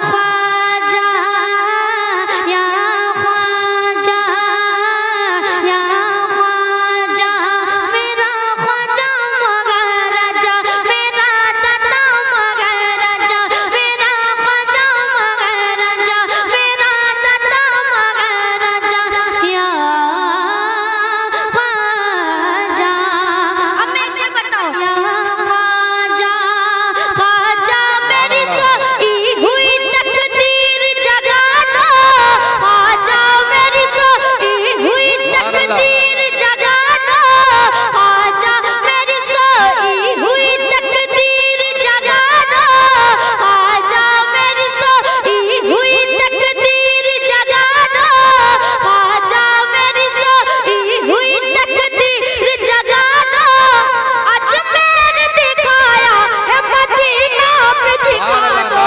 ख्वाजा या ख्वाजा या ख्वाजा, मेरा ख्वाजा मगर आजा, मेरा दाता मगर आजा, मेरा ख्वाजा मगर आजा, मेरा दाता मगर आजा या ख्वाजा। अब मैं एक शेर पढ़ता हूँ। या ख्वाजा ख्वाजा मेरी सोई हुई तकदीर जगा दो, ख्वाजा मेरी सोई हुई तकदीर जगा दो, ख्वाजा मेरी सोई हुई तकदीर जगा दो, ख्वाजा मेरी सोई हुई तकदीर जगा दो, ख्वाजा मेरी सोई हुई तकदीर जगा दो। आज मैंने दिखाया है मदीना पे दिखा दो।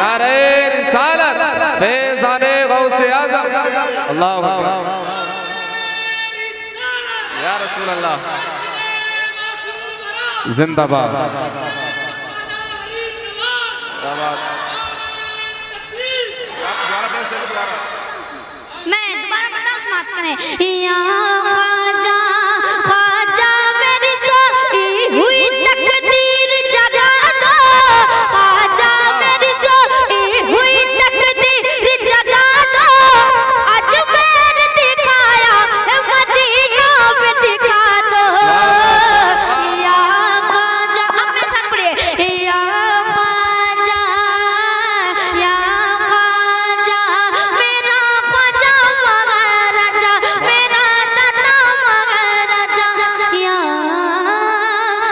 नारे रिसालत, फैज़ाने गौसे आज़म। अल्लाहु अकबर या रसूल अल्लाह। जिंदाबाद मैं दोबारा बताऊँ, समाप्त करें। या ख्वाजा ख्वाजा मेरी सोई हुई तकदीर जगा दो, ख्वाजा मेरी सोई हुई तकदीर जगा दो, आज मैंने दिखाया है मदीना पे दिखा दो। या ख्वाजा, अब मेरे साथ पढ़िए। या ख्वाजा या ख्वाजा, मेरा ख्वाजा मगर आजा, मेरा दाता मगर आजा या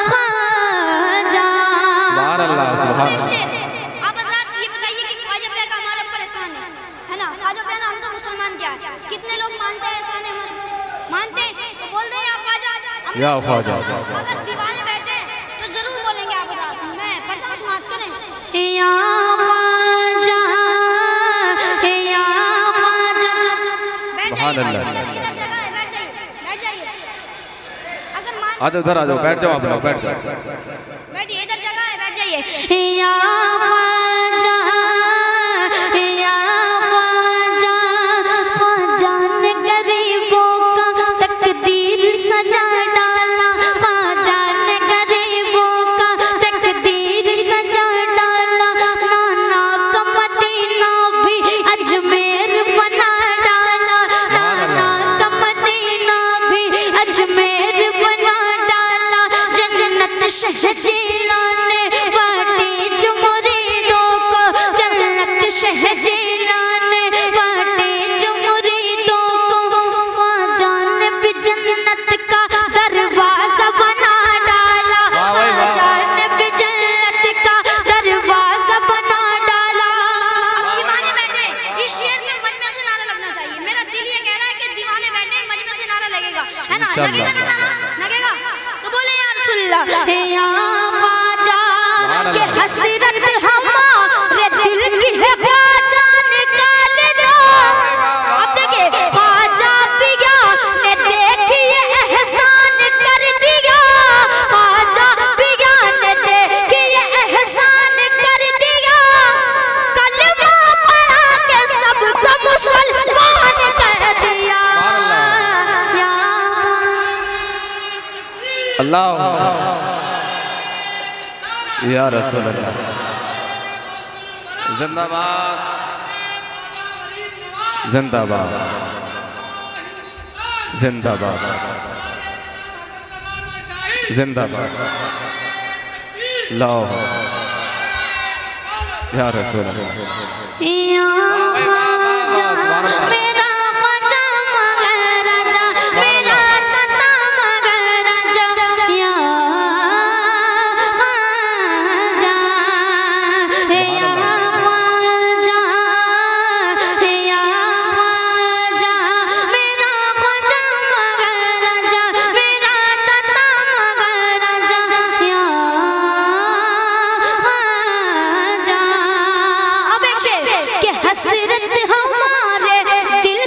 ख्वाजा। सुभान अल्लाह, सुभान अल्लाह। शेर, आप हजरात ये बताइए कि ख्वाजा पे का हमारे ऊपर एहसान है ना? ख्वाजा पे ना, हम तो मुसलमान क्या है? कितने लोग मानते हैं एहसान है हमारे ऊपर? मानते हैं तो बोल दें या ख्वाजा। हमने या ख्वाजा। अगर दीवाने बैठे हैं, तो जरूर बोलेंगे आप हजरात। मैं पढ़ता हूँ, समाप्त करें। या ख्वाजा या ख्वाजा, बैठ सुभान जाइए, अल्लाह। इधर इधर जगह है, बैठ जाइए, बैठ जाइए। अगर मान आ जाओ, इधर आ जाओ, बैठ जाओ, आप लोग बैठ जाओ। बैठिए, इधर जगह है, बैठ जाइए। या ख्वाजा या ख्वाजा, ख्वाजा ने गरीबों का तकदीर सजा डाला, ख्वाजा ने गरीबों का तकदीर सजा डाला, नाना का मदीना भी अजमेर बना डाला, नाना का मदीना भी अजमेर बना डाला, जन्नत शहजीलाने बाटी जो मुरीदों को, जन्नत शहजीलाने बाटी जो मुरीदों को, ख्वाजा ने भी जन्नत का दरवाजा बना डाला, ख्वाजा ने भी जन्नत का दरवाजा बना डाला। अब दीवाने बैठे, इस शेर में मजमे से नारा लगना चाहिए। मेरा दिल ये कह रहा है कि दीवाने बैठे मजमे से नारा लगेगा, है ना? इंशाअल्लाह। लगेगा ना नारा? लगेगा तो बोले या रसूलल्लाह। या ख्वाजा के हसरत हमारे दिल की है, ख्वाजा निकाल दो। अब देखिए, ख्वाजा पिया ने देखिए एहसान कर दिया, ख्वाजा पिया ने देखिए एहसान कर दिया, कलमा पढ़ा के सबको मुसलमान कर दिया। या अल्लाह या रसूल अल्लाह। जिंदाबाद जिंदाबाद जिंदाबाद जिंदाबाद लाओ या रसूल अल्लाह। मेरा ख्वाजा मगर आजा, मेरा दाता मगर आजा या ख्वाजा। या ख्वाजा या ख्वाजा, मेरा ख्वाजा मगर आजा, मेरा दाता मगर आजा या ख्वाजा। अब एक शेर के हसरत हमारे दिल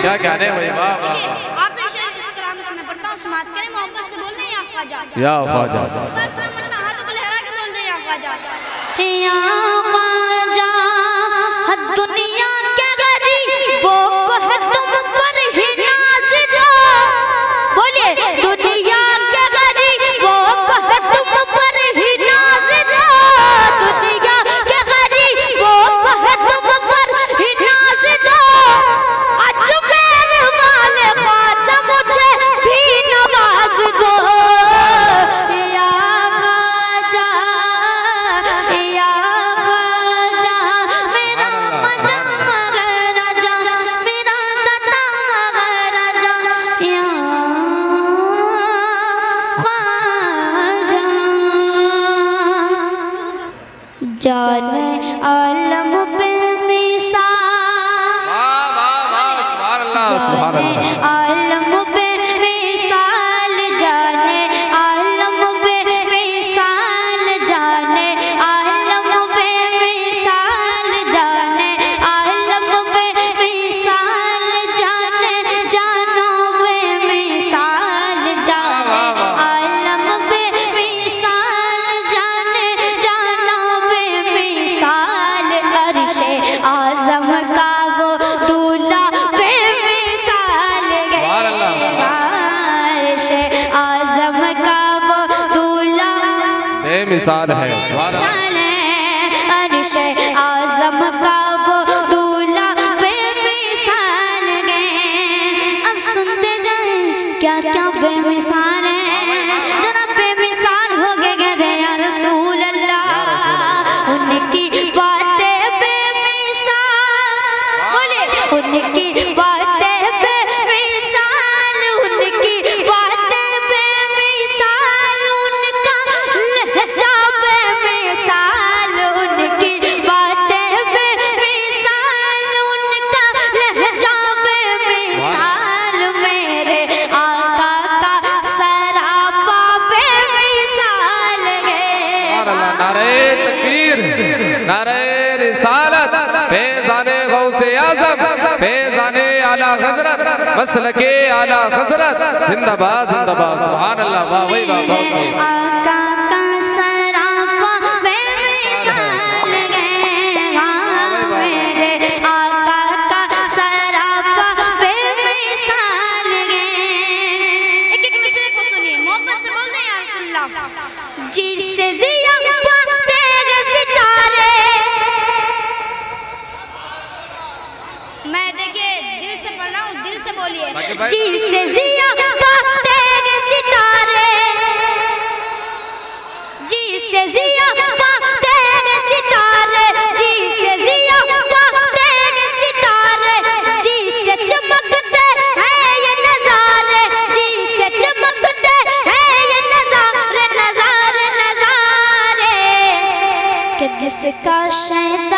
क्या कहने भाई, वाह वाह वाह। आखिरी शेर इस कलाम का मैं पढ़ता हूं, समाअत करें, मोहब्बत से बोल दें या ख्वाजा या ख्वाजा, पर प्रमत में हाथों को लहरा के बोल दें या ख्वाजा, हे या ख्वाजा हद दुनिया के गरीबों को है तुम पर ही नाज दो, बोलिए दुनिया के गरीबों को है तुम पर ही नाज दो, दुनिया के गरीबों को है तुम पर ही नाज दो, आज मेरे वाले ख्वाजा मुझे भी नवाज दो, या ख्वाजा या ख्वाजा मेरा मदा मगर जा, मेरा दाता मगर जा, या ख्वाजा जाने आलम पे आलम पे मिसाल, जाने आलम पे मिसाल, जाने आलम पे मिसाल, जाने आलम पे मिसाल, जाने जानों पे मिसाल, जाने आलम पे मिसाल, जाने जानों पे मिसाल, अर्शे आजम का वो दूल्हा मिसाल है, अर्शे आजम का वो दूल्हा बेमिसाल गए, अब सुनते जाए क्या क्या बेमिसाल है, जरा बेमिसाल हो गए दे या रसूल अल्लाह, उनकी बातें बेमिसाल, बोले उनकी बातें बेमिसाल, उनकी नारे रिसालत, फैज़ान गौसे आज़म, फैज़ान आला हज़रत, मसलके आला हज़रत, जिंदाबाद जिंदाबाद, सुभान अल्लाह, वाह भाई वाह वाह। जिससे जिया पाते गए सितारे, जिससे जिया पाते गए सितारे, जिससे जिया पाते गए सितारे, जिससे चमकते हैं ये नजारे, जिससे चमकते हैं ये नजारे नजारे नजारे, कि जिसका शैतान